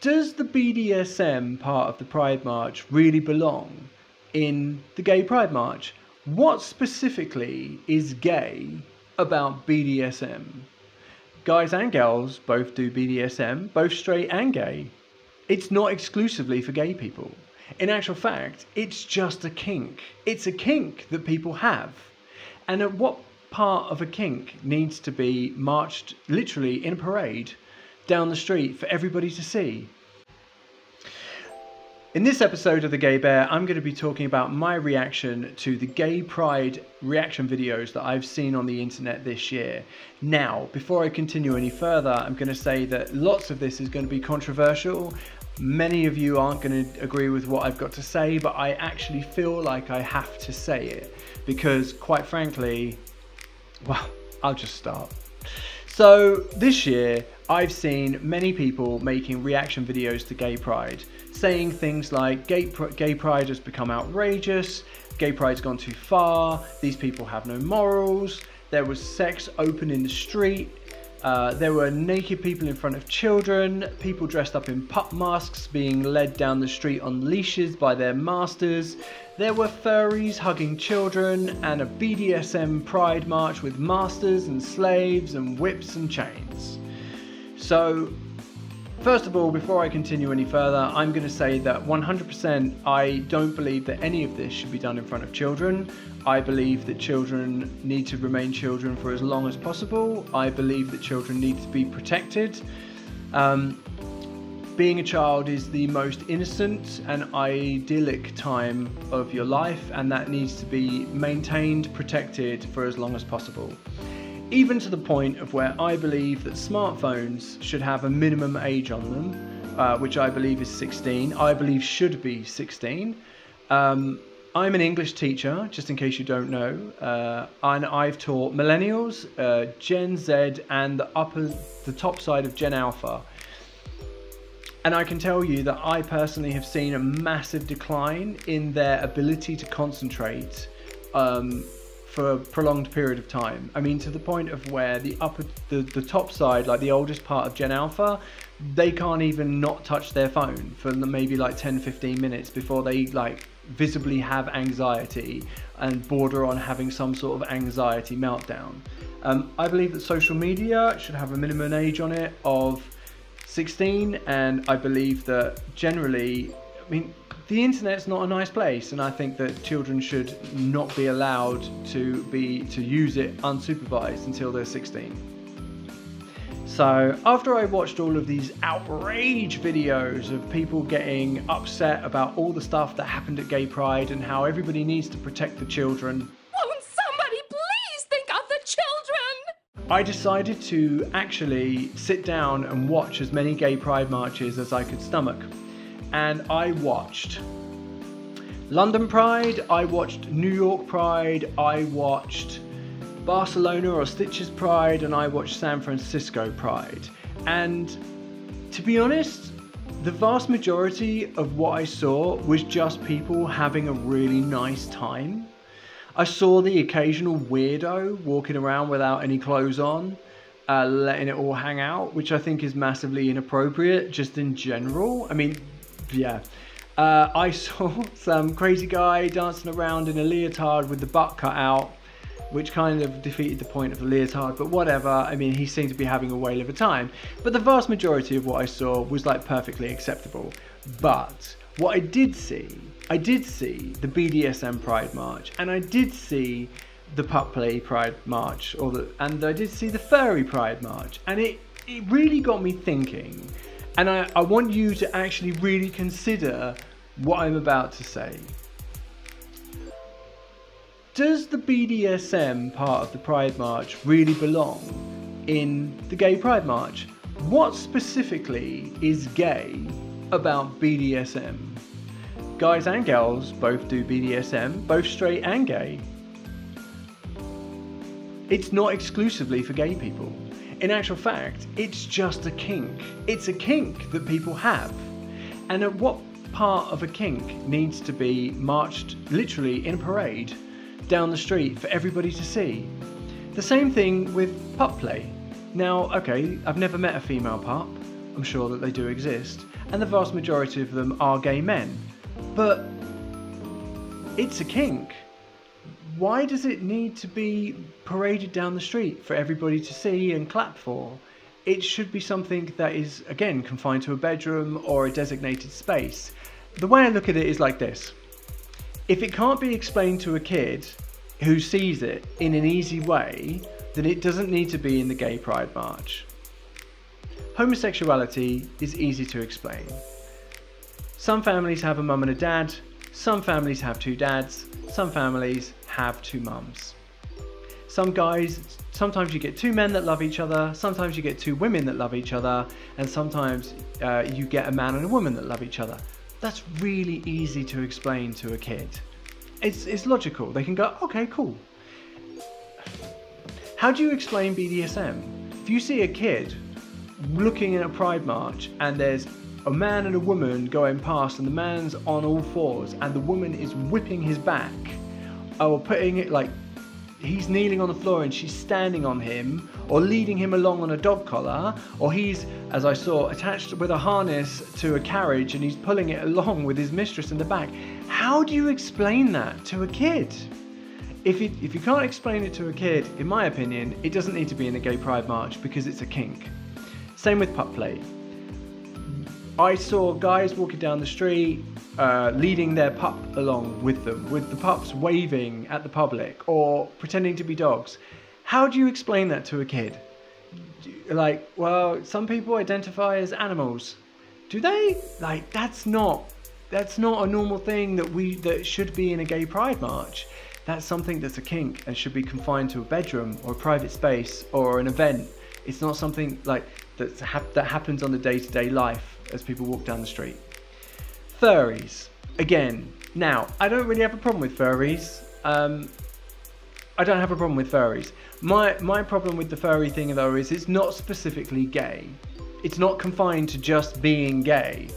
does the BDSM part of the Pride March really belong in the Gay Pride March? What specifically is gay about BDSM? Guys and girls both do BDSM, both straight and gay. It's not exclusively for gay people. In actual fact, it's just a kink. It's a kink that people have. And at what part of a kink needs to be marched literally in a parade down the street for everybody to see? In this episode of The Gay Bear, I'm going to be talking about my reaction to the gay pride reaction videos that I've seen on the internet this year. Now, before I continue any further, I'm going to say that lots of this is going to be controversial. Many of you aren't going to agree with what I've got to say, but I actually feel like I have to say it because, quite frankly, well, I'll just start. So this year, I've seen many people making reaction videos to gay pride, saying things like gay pride has become outrageous, gay pride's gone too far, these people have no morals, there was sex open in the street, there were naked people in front of children, people dressed up in pup masks being led down the street on leashes by their masters, there were furries hugging children, and a BDSM pride march with masters and slaves and whips and chains. So, first of all, before I continue any further, I'm going to say that 100% I don't believe that any of this should be done in front of children. I believe that children need to remain children for as long as possible. I believe that children need to be protected. Being a child is the most innocent and idyllic time of your life, and that needs to be maintained, protected for as long as possible. Even to the point of where I believe that smartphones should have a minimum age on them, which I believe is 16. I believe should be 16. I'm an English teacher, just in case you don't know, and I've taught millennials, Gen Z, and the top side of Gen Alpha. And I can tell you that I personally have seen a massive decline in their ability to concentrate for a prolonged period of time. I mean, to the point of where the top side, like the oldest part of Gen Alpha, they can't even not touch their phone for maybe like 10-15 minutes before they like visibly have anxiety and border on having some sort of anxiety meltdown. I believe that social media should have a minimum age on it of 16, and I believe that generally, I mean, the internet's not a nice place, and I think that children should not be allowed to use it unsupervised until they're 16. So after I watched all of these outrage videos of people getting upset about all the stuff that happened at Gay Pride and how everybody needs to protect the children, won't somebody please think of the children? I decided to actually sit down and watch as many Gay Pride marches as I could stomach. And I watched London Pride, I watched New York Pride, I watched Barcelona or Stitches Pride, and I watched San Francisco Pride. And to be honest, the vast majority of what I saw was just people having a really nice time. I saw the occasional weirdo walking around without any clothes on, letting it all hang out, which I think is massively inappropriate just in general. I mean, yeah. I saw some crazy guy dancing around in a leotard with the butt cut out, which kind of defeated the point of the leotard, but whatever. I mean, he seemed to be having a whale of a time. But the vast majority of what I saw was like perfectly acceptable. But what I did see the BDSM Pride March, and I did see the Pup Play Pride March, and I did see the Furry Pride March, and it really got me thinking. And I want you to actually really consider what I'm about to say. Does the BDSM part of the Pride March really belong in the Gay Pride March? What specifically is gay about BDSM? Guys and girls both do BDSM, both straight and gay. It's not exclusively for gay people. In actual fact, it's just a kink. It's a kink that people have. And at what part of a kink needs to be marched literally in a parade down the street for everybody to see? The same thing with pup play. Now, okay, I've never met a female pup. I'm sure that they do exist, and the vast majority of them are gay men. But it's a kink. Why does it need to be paraded down the street for everybody to see and clap for? It should be something that is, again, confined to a bedroom or a designated space. The way I look at it is like this. If it can't be explained to a kid who sees it in an easy way, then it doesn't need to be in the Gay Pride March. Homosexuality is easy to explain. Some families have a mum and a dad, some families have two dads, some families have two mums. Some guys, sometimes you get two men that love each other, sometimes you get two women that love each other, and sometimes you get a man and a woman that love each other. That's really easy to explain to a kid. It's logical. They can go, okay, cool. How do you explain BDSM? If you see a kid looking at a pride march and there's a man and a woman going past and the man's on all fours and the woman is whipping his back, or putting it like he's kneeling on the floor and she's standing on him, or leading him along on a dog collar, or he's, as I saw, attached with a harness to a carriage and he's pulling it along with his mistress in the back. How do you explain that to a kid? If you can't explain it to a kid, in my opinion, it doesn't need to be in a Gay Pride March because it's a kink. Same with pup play. I saw guys walking down the street leading their pup along with them, with the pups waving at the public or pretending to be dogs. How do you explain that to a kid? Like, well, some people identify as animals. Do they? Like, that's not a normal thing that should be in a Gay Pride March. That's something that's a kink and should be confined to a bedroom or a private space or an event. It's not something like that happens on the day-to-day life as people walk down the street. Furries, again. Now, I don't really have a problem with furries. I don't have a problem with furries. My problem with the furry thing though is it's not specifically gay. It's not confined to just being gay.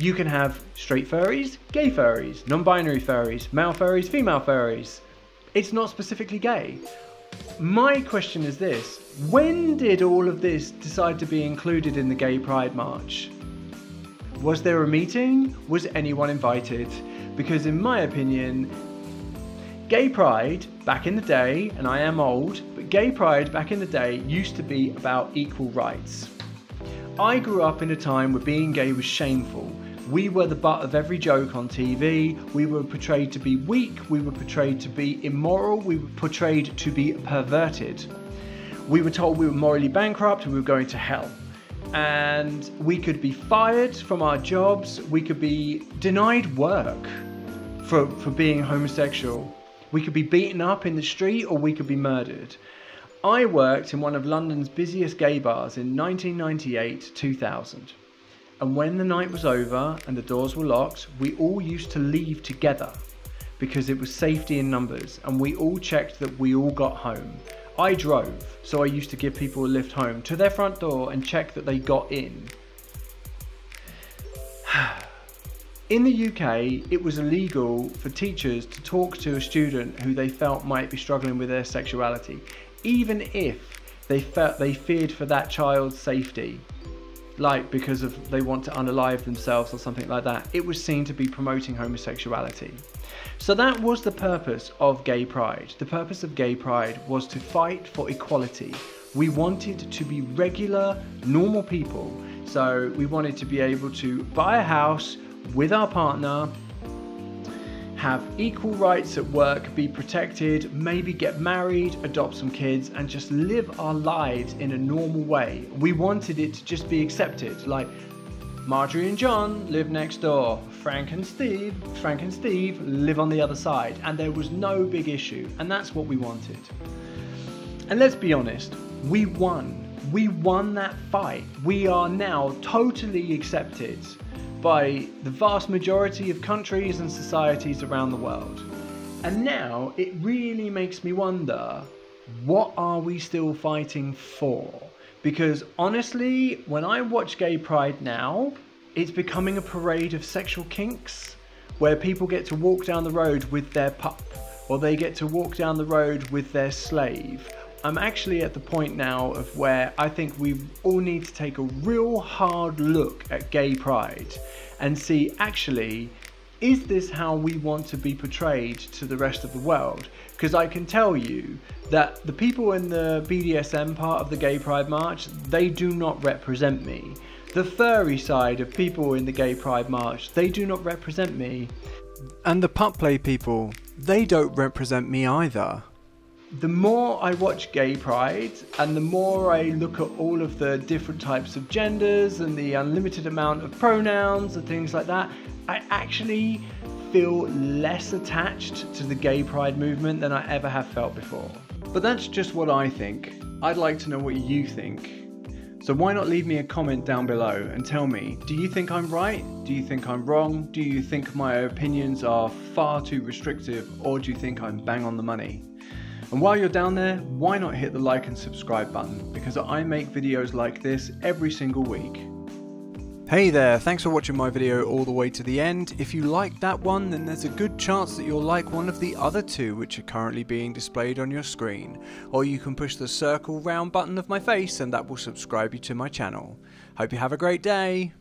You can have straight furries, gay furries, non-binary furries, male furries, female furries. It's not specifically gay. My question is this: when did all of this decide to be included in the Gay Pride March? Was there a meeting? Was anyone invited? Because in my opinion, Gay Pride back in the day, and I am old, but Gay Pride back in the day used to be about equal rights. I grew up in a time where being gay was shameful. We were the butt of every joke on TV. We were portrayed to be weak. We were portrayed to be immoral. We were portrayed to be perverted. We were told we were morally bankrupt and we were going to hell. And we could be fired from our jobs. We could be denied work for being homosexual. We could be beaten up in the street or we could be murdered. I worked in one of London's busiest gay bars in 1998-2000. And when the night was over and the doors were locked, we all used to leave together because it was safety in numbers, and we all checked that we all got home. I drove, so I used to give people a lift home to their front door and check that they got in. In the UK, it was illegal for teachers to talk to a student who they felt might be struggling with their sexuality, even if they felt they feared for that child's safety. Like because of they want to unalive themselves or something like that. It was seen to be promoting homosexuality. So that was the purpose of Gay Pride. The purpose of Gay Pride was to fight for equality. We wanted to be regular, normal people. So we wanted to be able to buy a house with our partner, have equal rights at work, be protected, maybe get married, adopt some kids, and just live our lives in a normal way. We wanted it to just be accepted, like Marjorie and John live next door, Frank and Steve live on the other side, and there was no big issue, and that's what we wanted. And let's be honest, we won. We won that fight. We are now totally accepted by the vast majority of countries and societies around the world. And now it really makes me wonder, what are we still fighting for? Because honestly, when I watch Gay Pride now, it's becoming a parade of sexual kinks where people get to walk down the road with their pup, or they get to walk down the road with their slave, I'm actually at the point now of where I think we all need to take a real hard look at gay pride and see, actually, is this how we want to be portrayed to the rest of the world? Because I can tell you that the people in the BDSM part of the Gay Pride March, they do not represent me. The furry side of people in the Gay Pride March, they do not represent me. And the pup play people, they don't represent me either. The more I watch Gay Pride and the more I look at all of the different types of genders and the unlimited amount of pronouns and things like that, I actually feel less attached to the gay pride movement than I ever have felt before. But that's just what I think. I'd like to know what you think. So why not leave me a comment down below and tell me, do you think I'm right? Do you think I'm wrong? Do you think my opinions are far too restrictive, or do you think I'm bang on the money? And while you're down there, why not hit the like and subscribe button, because I make videos like this every single week. Hey there, thanks for watching my video all the way to the end. If you like that one, then there's a good chance that you'll like one of the other two which are currently being displayed on your screen. Or you can push the circle round button of my face and that will subscribe you to my channel. Hope you have a great day.